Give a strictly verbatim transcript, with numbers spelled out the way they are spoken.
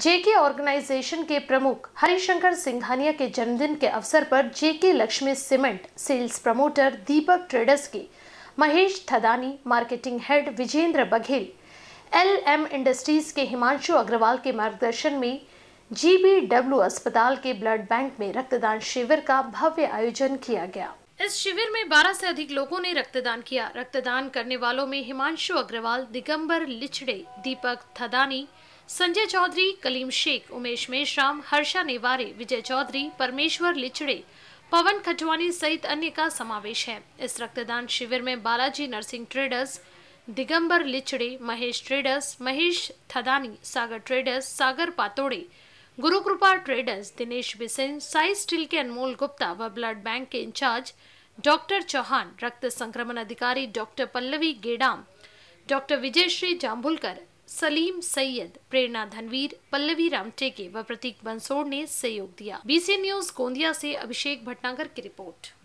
जेके organisation के प्रमुख हरिशंकर सिंघानिया के जन्मदिन के अवसर पर जेके Lakshmi cement sales promoter Deepak traders की Mahesh Thadani, marketing head Vijendra Baghel, LM industries के हिमांशु अग्रवाल के मार्गदर्शन में जीबीडब्ल्यू अस्पताल के ब्लड बैंक में रक्तदान शिविर का भव्य आयोजन किया गया। इस शिविर में बारह से अधिक लोगों ने रक्तदान किया। रक्तदान करने वालों में हिमांशु अग्रवाल, दिगंबर लिचड़े, दीपक थडानी, संजय चौधरी, कलीम शेख, उमेश मेशराम, हर्षा नेवारे, विजय चौधरी, परमेश्वर लिचड़े, पवन खटवानी सहित अन्य का समावेश है। इस रक्तदान शिविर में Balaji nursing traders, Digambar Lichade, Mahesh traders, Mahesh Thadani, Sagar traders, Sagar Patode, Gurukripa traders, Dinesh Bisen, Sai steel के अनमोल गुप्ता व ब्लड बैंक के इंचार्ज डॉक्टर चौहान, रक्त संक्रमण अधिकारी डॉक्टर पल्लवी गेडाम, डॉक्टर विजयश्री जांभुलकर, सलीम सैयद, प्रेरणा धनवीर, पल्लवी रामटेके व प्रतीक बंसोड़ ने सहयोग दिया। बीसी न्यूज गोंदिया से अभिषेक भटनागर की रिपोर्ट।